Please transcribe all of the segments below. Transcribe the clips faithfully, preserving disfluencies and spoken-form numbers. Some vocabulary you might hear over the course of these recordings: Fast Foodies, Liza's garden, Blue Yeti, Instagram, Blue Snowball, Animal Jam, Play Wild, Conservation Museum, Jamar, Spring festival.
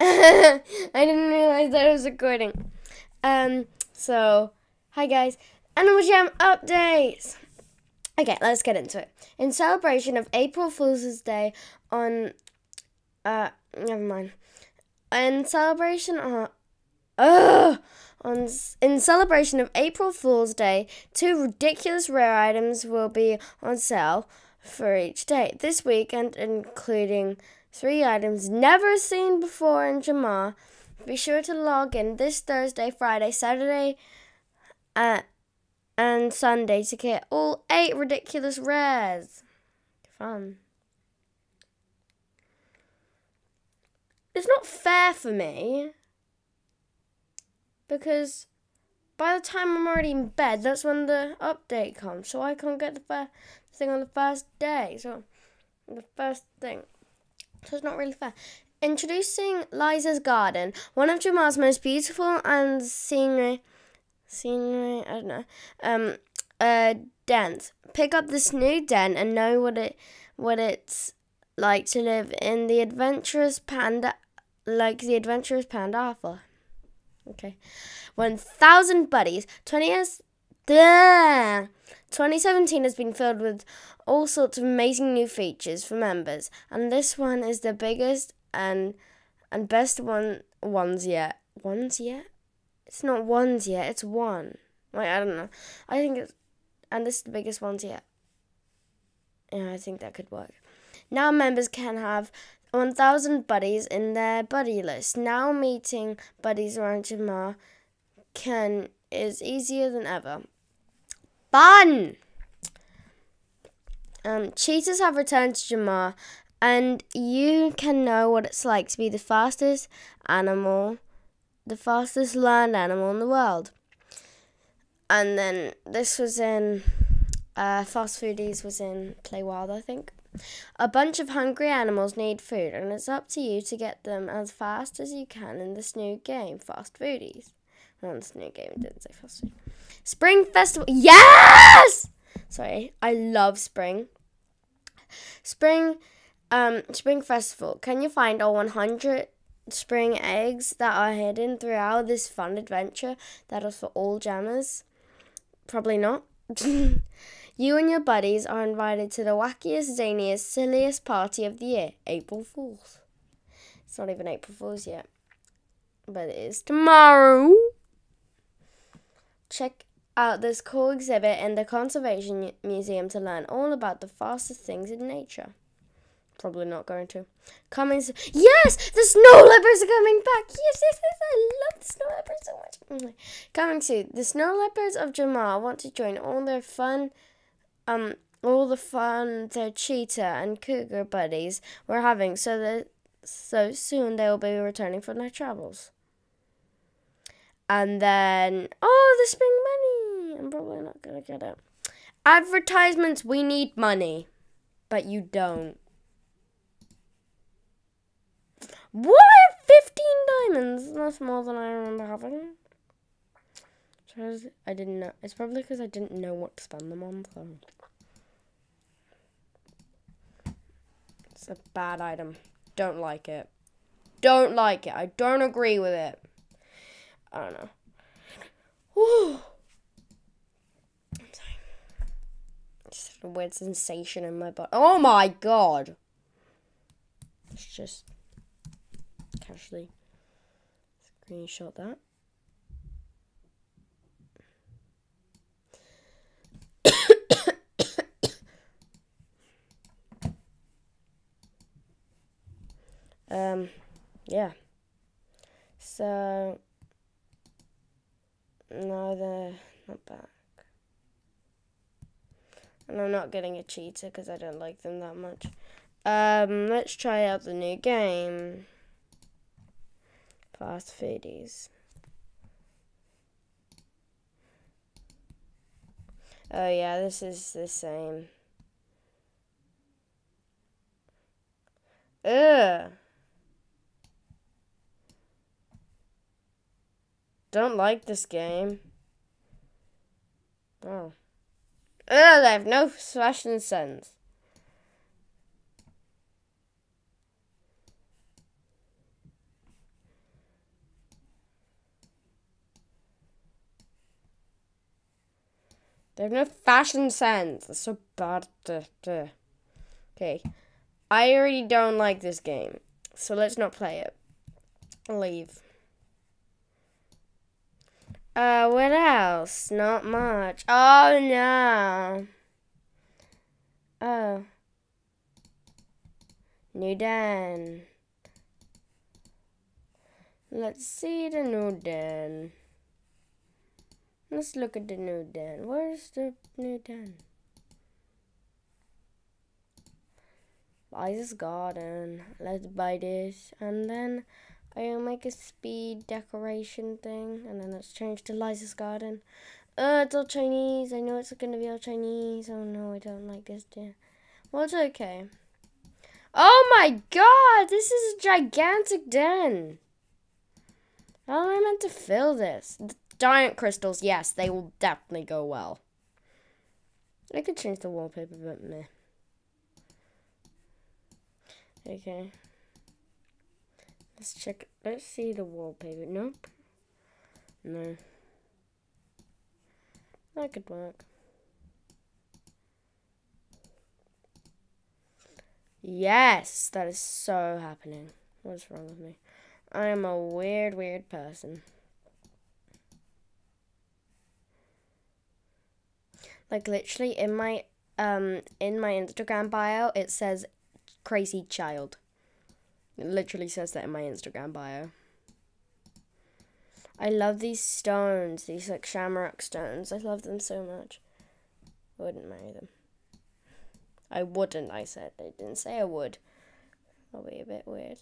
I didn't realize that I was recording. Um, so, hi guys. Animal Jam updates! Okay, let's get into it. In celebration of April Fool's Day on... Uh, never mind. In celebration of... Ugh! On, in celebration of April Fool's Day, two ridiculous rare items will be on sale for each day this weekend, including three items never seen before in Jamar. Be sure to log in this Thursday, Friday, Saturday, uh, and Sunday to get all eight ridiculous rares. Fun. It's not fair for me, because by the time I'm already in bed, that's when the update comes. So I can't get the first thing on the first day. So the first thing. So it's not really fair. Introducing Liza's Garden, one of Jamar's most beautiful and scenery, scenery. I don't know. Um, uh, dens. Pick up this new den and know what it, what it's like to live in the adventurous panda, like the adventurous panda apple. Okay, one thousand buddies. twenty years, twenty seventeen has been filled with all sorts of amazing new features for members, and this one is the biggest and and best one ones yet. Ones yet? It's not ones yet. It's one. Wait, I don't know. I think it's and this is the biggest ones yet. Yeah, I think that could work. Now members can have one thousand buddies in their buddy list. Now meeting buddies around Jamar can is easier than ever. Fun! Um, cheetahs have returned to Jamar, and you can know what it's like to be the fastest animal, the fastest land animal in the world. And then this was in, uh, Fast Foodies was in Play Wild, I think. A bunch of hungry animals need food, and it's up to you to get them as fast as you can in this new game, Fast Foodies. Well, this new game didn't say Fast Foodies. Spring Festival. Yes! Sorry, I love spring. Spring, um, Spring Festival. Can you find all one hundred spring eggs that are hidden throughout this fun adventure that is for all jammers? Probably not. You and your buddies are invited to the wackiest, zaniest, silliest party of the year, April Fools. It's not even April Fools yet, but it is tomorrow. Check out this cool exhibit in the Conservation Museum to learn all about the fastest things in nature. Probably not going to. Coming so yes! The snow leopards are coming back! Yes, yes, yes! I love the snow leopards so much! Coming soon. The snow leopards of Jamar want to join all their fun... Um, all the fun their cheetah and cougar buddies were having, so that so soon they will be returning from their travels. And then, oh, the spring money! I'm probably not gonna get it. Advertisements, we need money, but you don't. What? fifteen diamonds? That's more than I remember having. I didn't know. It's probably because I didn't know what to spend them on. So. It's a bad item. Don't like it. Don't like it. I don't agree with it. I don't know. Woo. I'm sorry. Just had a weird sensation in my butt. Oh my god. It's just casually screenshot that. Um, yeah, so, no, they're not back, and I'm not getting a cheetah because I don't like them that much. Um, let's try out the new game, Fast Foodies. Oh yeah, this is the same. Ugh. Don't like this game. Oh. Ugh, they have no fashion sense. They have no fashion sense. That's so bad. Okay. I already don't like this game. So let's not play it. Leave. Uh, what else? Not much. Oh, no. Oh. New den. Let's see the new den. Let's look at the new den. Where's the new den? Liza's garden. Let's buy this. And then I'll make a speed decoration thing. And then let's change to Liza's garden. Uh, it's all Chinese. I know it's going to be all Chinese. Oh, no, I don't like this. Well, it's okay. Oh, my God. This is a gigantic den. How am I meant to fill this? The giant crystals. Yes, they will definitely go well. I could change the wallpaper, but meh. Okay. Let's check. Let's see the wallpaper. Nope. No. That could work. Yes, that is so happening. What's wrong with me? I am a weird, weird person. Like literally in my um in my Instagram bio, it says crazy child. It literally says that in my Instagram bio. I love these stones, these like shamrock stones. I love them so much. I wouldn't marry them. I wouldn't, I said. I didn't say I would. That'll be a bit weird.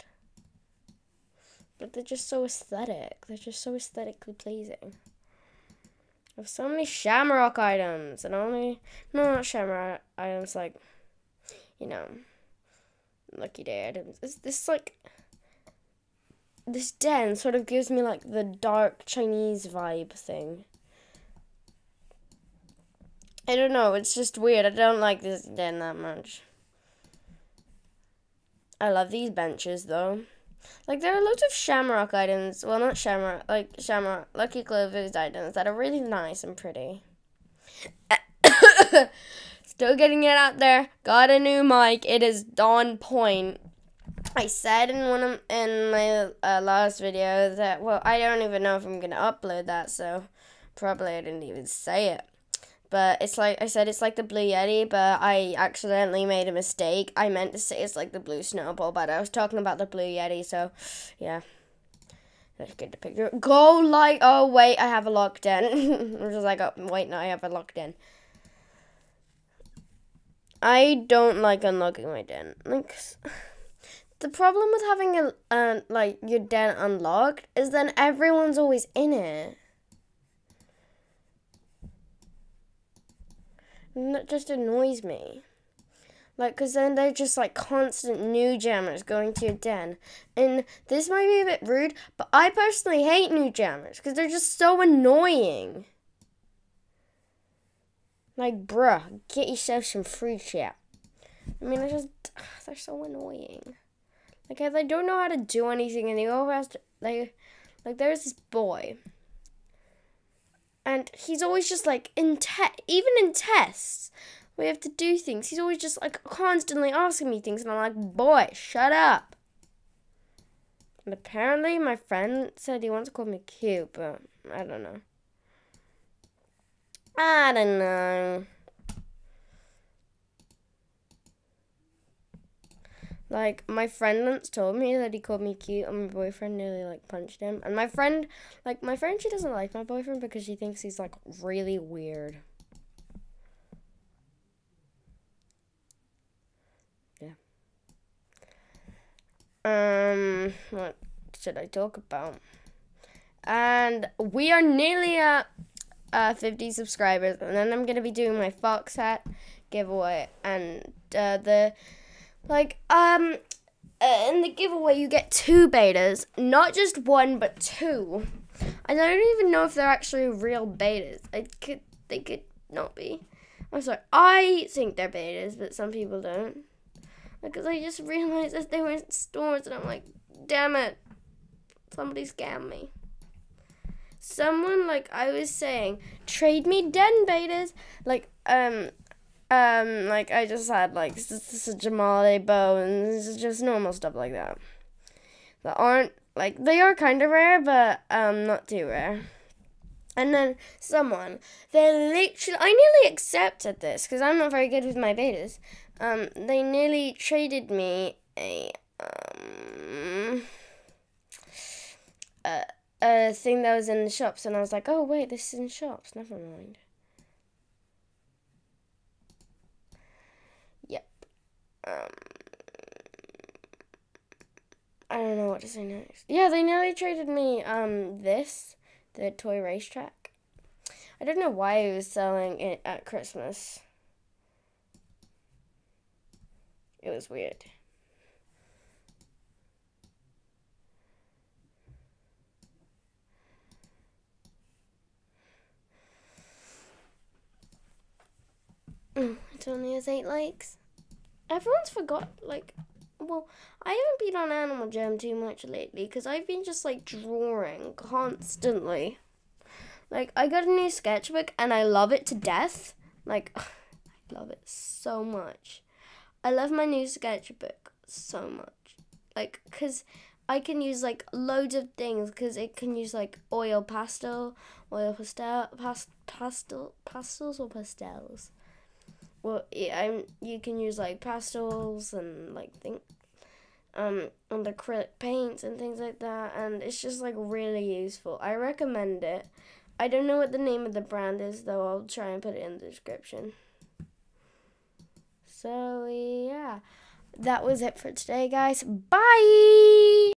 But they're just so aesthetic. They're just so aesthetically pleasing. I have so many shamrock items. And only... No, not shamrock items. Like, you know, lucky day items. It's this, like... This den sort of gives me, like, the dark Chinese vibe thing. I don't know. It's just weird. I don't like this den that much. I love these benches, though. Like, there are lots of shamrock items, well, not shamrock, like, shamrock, lucky clovers items that are really nice and pretty. Still getting it out there. Got a new mic. It is on point. I said in one of, in my uh, last video that, well, I don't even know if I'm going to upload that, so probably I didn't even say it. But it's like, I said it's like the Blue Yeti, but I accidentally made a mistake. I meant to say it's like the Blue Snowball, but I was talking about the Blue Yeti, so, yeah. Let's get the picture. Go like, oh, wait, I have a locked in. I'm just like, oh, wait, no, I have a locked in. I don't like unlocking my den. Like, the problem with having, a uh, like, your den unlocked is then everyone's always in it. And that just annoys me. Like, because then they're just, like, constant new jammers going to your den. And this might be a bit rude, but I personally hate new jammers because they're just so annoying. Like, bruh, get yourself some free shit. I mean, I just, they're so annoying. Like, I don't know how to do anything, and they always, like, like, there's this boy. And he's always just, like, in te- even in tests, we have to do things. He's always just, like, constantly asking me things. And I'm like, boy, shut up. And apparently my friend said he once called me cute, but I don't know. I don't know. Like, my friend once told me that he called me cute, and my boyfriend nearly, like, punched him. And my friend, like, my friend, she doesn't like my boyfriend because she thinks he's, like, really weird. Yeah. Um, what should I talk about? And we are nearly at uh, fifty subscribers, and then I'm going to be doing my fox hat giveaway, and uh, the... Like, um, in the giveaway, you get two betas. Not just one, but two. I don't even know if they're actually real betas. I could, they could not be. I'm sorry, I think they're betas, but some people don't. Because I just realized that they were in stores, and I'm like, damn it. Somebody scammed me. someone, like I was saying, trade me den baiters. Like, um, um, like I just had like Jamale bow and just normal stuff like that. That aren't, like, they are kind of rare, but um, not too rare. And then someone, they literally, I nearly accepted this, because I'm not very good with my betas. Um, they nearly traded me a, um, a, a thing that was in the shops, and I was like, oh, wait, this is in shops, never mind. Yep. Um, I don't know what to say next. Yeah, they nearly traded me, um, this. The toy racetrack. I don't know why he was selling it at Christmas. It was weird. It only has eight likes. Everyone's forgot, like, well, I haven't been on Animal Jam too much lately because I've been just, like, drawing constantly. Like, I got a new sketchbook and I love it to death. Like, ugh, I love it so much. I love my new sketchbook so much. Like, because I can use, like, loads of things, because it can use, like, oil pastel, oil pastel, past, pastel, pastels or pastels. Well, yeah, I'm, you can use, like, pastels and, like, things, um, and acrylic paints and things like that, and it's just, like, really useful. I recommend it. I don't know what the name of the brand is, though. I'll try and put it in the description. So, yeah. That was it for today, guys. Bye!